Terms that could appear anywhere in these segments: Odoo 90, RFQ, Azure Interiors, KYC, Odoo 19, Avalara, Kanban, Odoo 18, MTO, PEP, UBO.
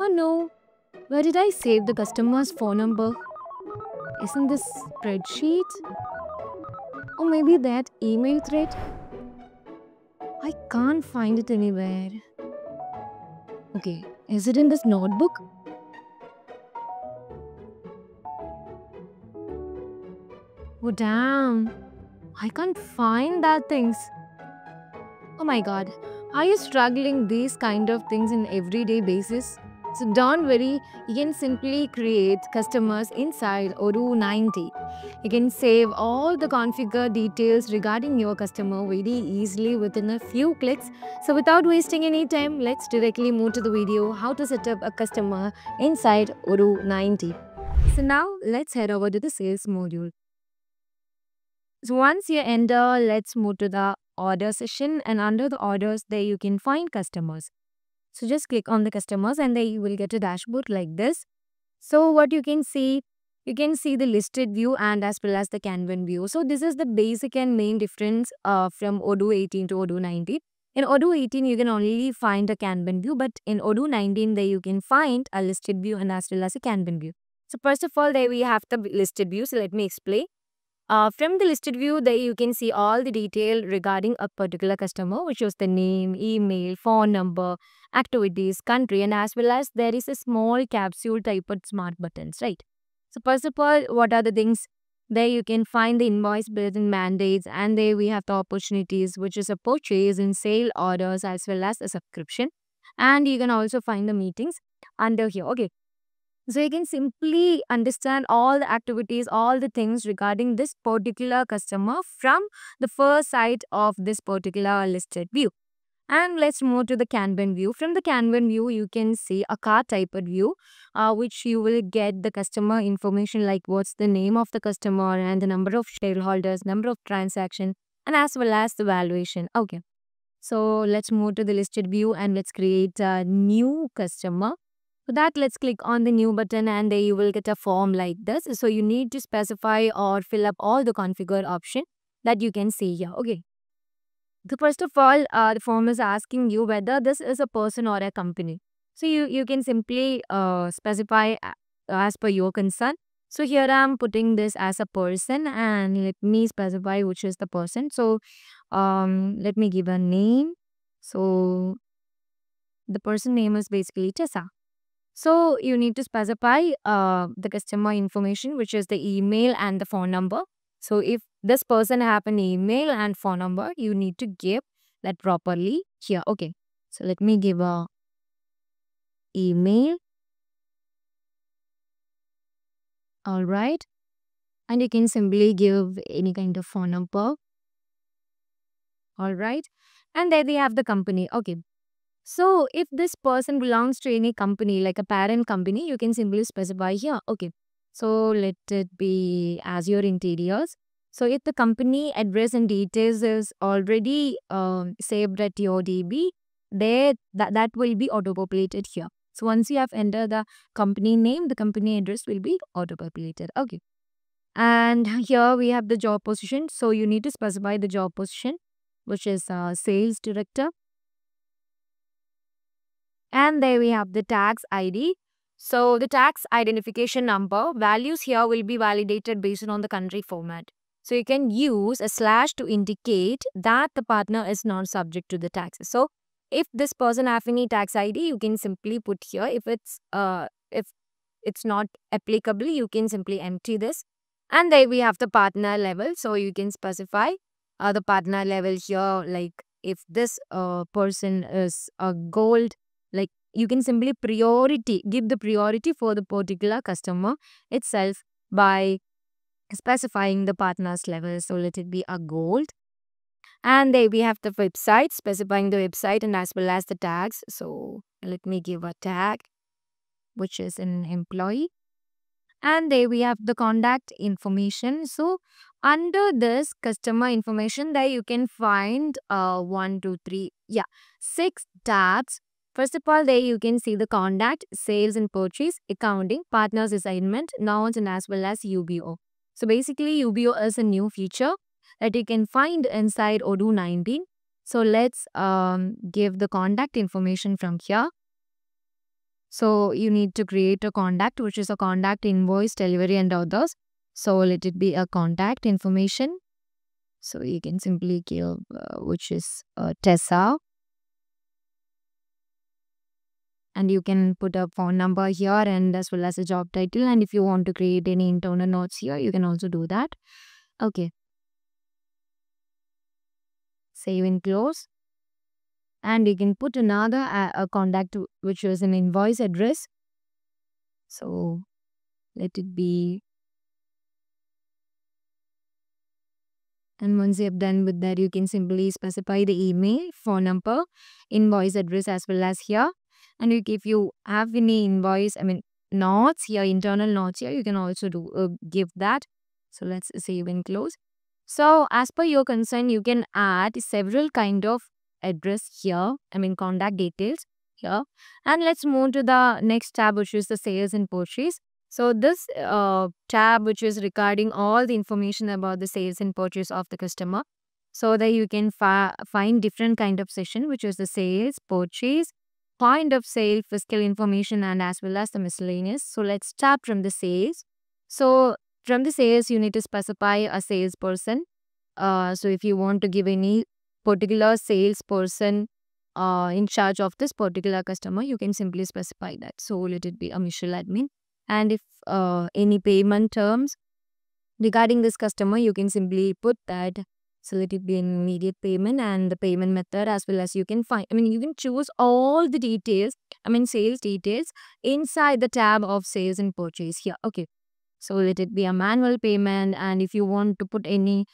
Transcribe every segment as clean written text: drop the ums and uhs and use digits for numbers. Oh no, where did I save the customer's phone number? Isn't this spreadsheet? Or maybe that email thread? I can't find it anywhere. Okay, is it in this notebook? Oh damn, I can't find that things. Oh my god, are you struggling these kind of things in everyday basis? So don't worry, you can simply create customers inside Odoo 90. You can save all the configure details regarding your customer very easily within a few clicks. So without wasting any time, let's directly move to the video how to set up a customer inside Odoo 90. So now let's head over to the sales module. So once you enter, let's move to the order session, and under the orders there you can find customers. So just click on the customers and there you will get a dashboard like this. So what you can see the listed view and as well as the Kanban view. So this is the basic and main difference from Odoo 18 to Odoo 19. In Odoo 18 you can only find a Kanban view, but in Odoo 19 there you can find a listed view and as well as a Kanban view. So first of all, there we have the listed view, so let me explain. From the listed view, there you can see all the detail regarding a particular customer, which is the name, email, phone number, activities, country, and as well as there is a small capsule type of smart buttons, right? So first of all, what are the things? There you can find the invoice bills and mandates, and there we have the opportunities, which is a purchase and sale orders as well as a subscription. And you can also find the meetings under here, okay? So you can simply understand all the activities, all the things regarding this particular customer from the first sight of this particular listed view. And let's move to the Kanban view. From the Kanban view, you can see a cart type of view, which you will get the customer information like what's the name of the customer and the number of shareholders, number of transactions, and as well as the valuation. Okay, so let's move to the listed view and let's create a new customer. For that, let's click on the new button and there you will get a form like this. So you need to specify or fill up all the configure option that you can see here. Okay. So first of all, the form is asking you whether this is a person or a company. So you can simply specify as per your concern. So here I'm putting this as a person and let me specify which is the person. So let me give a name. So the person name is basically Tessa. So you need to specify the customer information, which is the email and the phone number. So if this person have an email and phone number, you need to give that properly here. Okay, so let me give a email. All right, and you can simply give any kind of phone number. All right, and there they have the company. Okay. So if this person belongs to any company, like a parent company, you can simply specify here. Okay, so let it be Azure Interiors. So if the company address and details is already saved at your DB, there that will be auto-populated here. So once you have entered the company name, the company address will be auto-populated. Okay, and here we have the job position. So you need to specify the job position, which is sales director. And there we have the tax ID. So the tax identification number values here will be validated based on the country format. So you can use a slash to indicate that the partner is not subject to the taxes. So if this person has any tax ID, you can simply put here. If it's not applicable, you can simply empty this. And there we have the partner level. So you can specify the partner level here. Like if this person is a gold, like you can simply give the priority for the particular customer itself by specifying the partner's level. So let it be a gold. And there we have the website, specifying the website and as well as the tags. So let me give a tag, which is an employee. And there we have the contact information. So under this customer information, there you can find 6 tabs. First of all, there you can see the contact, sales and purchase, accounting, partners assignment, notes, and as well as UBO. So basically, UBO is a new feature that you can find inside Odoo 19. So let's give the contact information from here. So you need to create a contact, which is a contact, invoice, delivery and others. So let it be a contact information. So you can simply give, which is Tessa. And you can put a phone number here and as well as a job title. And if you want to create any internal notes here, you can also do that. Okay. Save and close. And you can put another contact, which is an invoice address. So let it be. And once you have done with that, you can simply specify the email, phone number, invoice address as well as here. And if you have any invoice, I mean notes here, internal notes here, you can also do give that. So let's save and close. So as per your concern, you can add several kind of address here, I mean contact details here. And let's move to the next tab, which is the sales and purchase. So this tab, which is regarding all the information about the sales and purchase of the customer. So that you can find different kind of session, which is the sales, purchase, point of sale, fiscal information and as well as the miscellaneous. So let's start from the sales. So from the sales, you need to specify a salesperson. So if you want to give any particular salesperson in charge of this particular customer, you can simply specify that. So let it be a Michelle admin. And if any payment terms regarding this customer, you can simply put that. So let it be an immediate payment and the payment method as well as you can find. I mean, you can choose all the details, I mean sales details inside the tab of sales and purchase here. Okay. So let it be a manual payment. And if you want to put any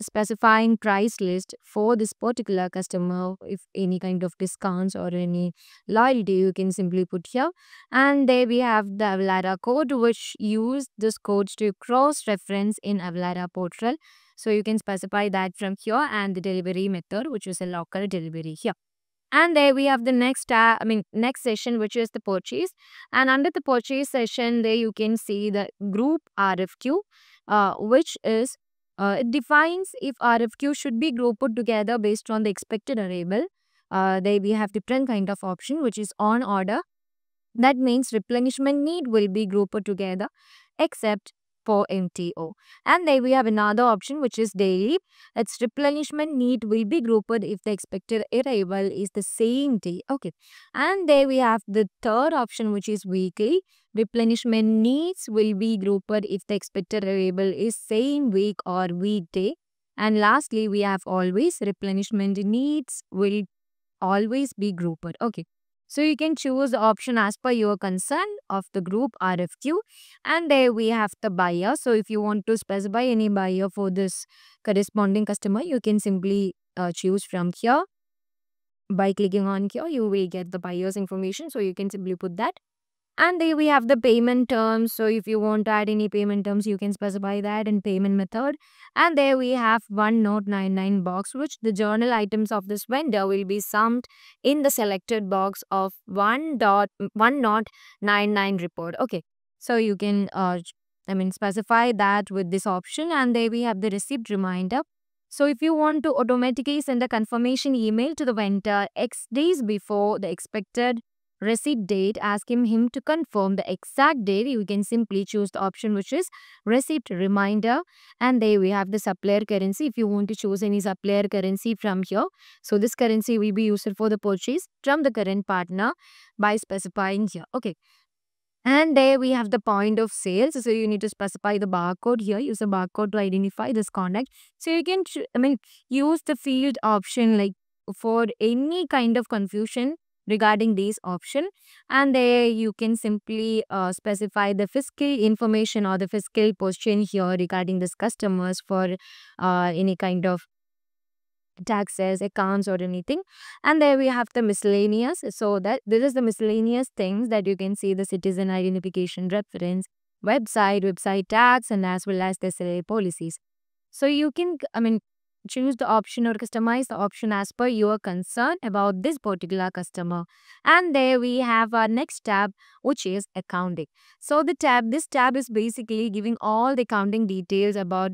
specifying price list for this particular customer, if any kind of discounts or any loyalty, you can simply put here. And there we have the Avalara code, which use this code to cross-reference in Avalara portal. So you can specify that from here and the delivery method, which is a local delivery here. And there we have the next session, which is the purchase. And under the purchase session, there you can see the group RFQ, which is, it defines if RFQ should be grouped together based on the expected arrival. There we have different kind of option, which is on order. That means replenishment need will be grouped together, except for MTO. And then we have another option, which is daily. Its replenishment need will be grouped if the expected arrival is the same day. Okay. And there we have the third option, which is weekly. Replenishment needs will be grouped if the expected arrival is same week or weekday. And lastly, we have always. Replenishment needs will always be grouped. Okay. So you can choose the option as per your concern of the group RFQ. And there we have the buyer. So if you want to specify any buyer for this corresponding customer, you can simply choose from here. By clicking on here, you will get the buyer's information. So you can simply put that. And there we have the payment terms. So if you want to add any payment terms, you can specify that and payment method. And there we have one note 99 box, which the journal items of this vendor will be summed in the selected box of one note 99 report. Okay. So you can, specify that with this option. And there we have the receipt reminder. So if you want to automatically send a confirmation email to the vendor X days before the expected receipt date, asking him to confirm the exact date, you can simply choose the option which is receipt reminder. And there we have the supplier currency. If you want to choose any supplier currency from here, so this currency will be used for the purchase from the current partner by specifying here. Okay. And there we have the point of sales. So you need to specify the barcode here. Use a barcode to identify this contact. So you can, use the field option like for any kind of confusion regarding these option. And there you can simply specify the fiscal information or the fiscal position here regarding this customers for any kind of taxes, accounts or anything. And there we have the miscellaneous. So that this is the miscellaneous things that you can see: the citizen identification reference, website tax and as well as the sale policies. So you can, choose the option or customize the option as per your concern about this particular customer. And there we have our next tab, which is accounting. So this tab is basically giving all the accounting details about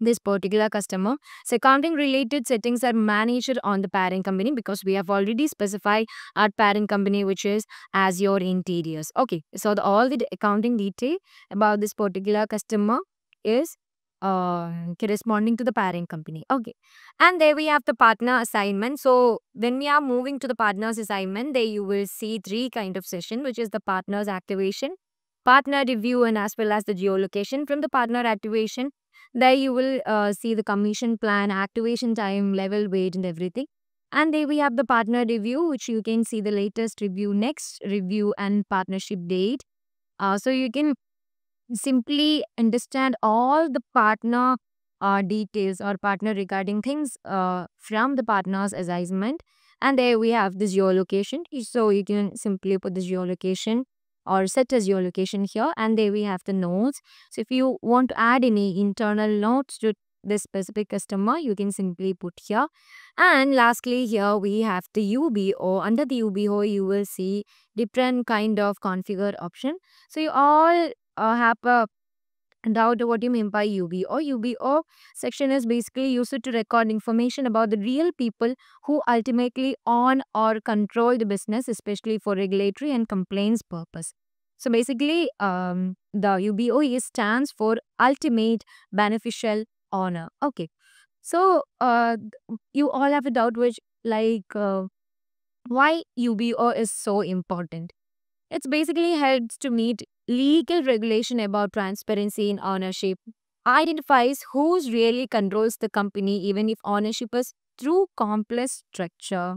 this particular customer. So accounting related settings are managed on the parent company because we have already specified our parent company, which is Azure Interiors. Okay, so all the accounting detail about this particular customer is corresponding to the parent company. Okay, and there we have the partner assignment. So when we are moving to the partners assignment, there you will see three kind of session, which is the partners activation, partner review, and as well as the geolocation. From the partner activation, there you will see the commission plan, activation time, level, weight, and everything. And there we have the partner review, which you can see the latest review, next review, and partnership date. So you can simply understand all the partner details or partner regarding things from the partner's assignment. And there we have the geolocation. So you can simply put the geolocation or set as your location here, and there we have the notes. So if you want to add any internal notes to this specific customer, you can simply put here. And lastly, here we have the UBO. Under the UBO, you will see different kind of configure option. So you all have a doubt what you mean by UBO. UBO section is basically used to record information about the real people who ultimately own or control the business, especially for regulatory and complaints purpose. So basically, the UBO stands for ultimate beneficial owner. Okay, so you all have a doubt which like why UBO is so important. It's basically helps to meet legal regulation about transparency in ownership, identifies who really controls the company even if ownership is through complex structure,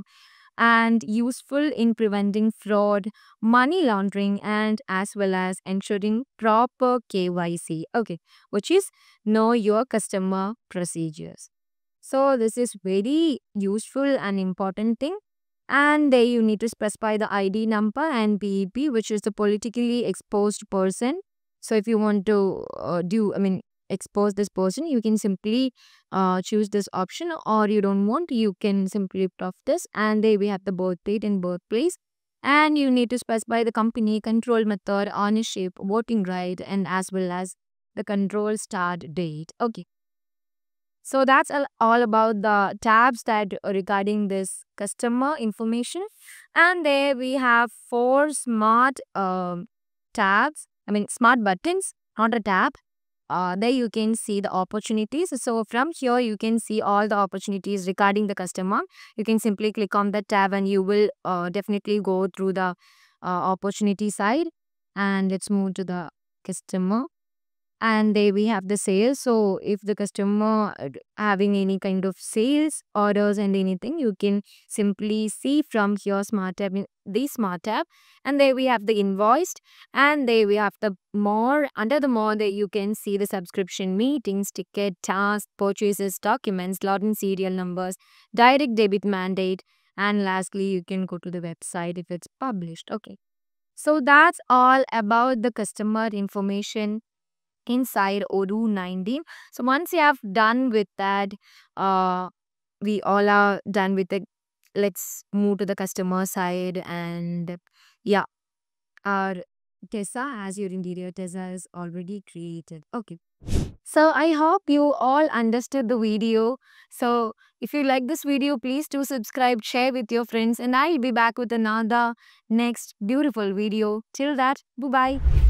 and useful in preventing fraud, money laundering, and as well as ensuring proper KYC, okay, which is know your customer procedures. So this is very useful and important thing. And there you need to specify the ID number and PEP, which is the politically exposed person. So if you want to expose this person, you can simply choose this option, or you don't want, you can simply put off this. And there we have the birth date and birthplace. And you need to specify the company, control method, ownership, voting right, and as well as the control start date. Okay. So that's all about the tabs that regarding this customer information. And there we have four smart tabs, smart buttons, not a tab. There you can see the opportunities. So from here you can see all the opportunities regarding the customer. You can simply click on the tab and you will definitely go through the opportunity side. And let's move to the customer. And there we have the sales. So if the customer having any kind of sales, orders, and anything, you can simply see from here smart tab, the smart tab. And there we have the invoiced. And there we have the more. Under the more, there you can see the subscription, meetings, ticket, tasks, purchases, documents, lot and serial numbers, direct debit mandate. And lastly, you can go to the website if it's published. Okay. So that's all about the customer information inside Odoo 19. So once you have done with that, we all are done with it. Let's move to the customer side. And yeah, our Tessa, as your interior Tessa, is already created. Okay, so I hope you all understood the video. So if you like this video, please do subscribe, share with your friends, and I'll be back with another next beautiful video. Till that, bye bye.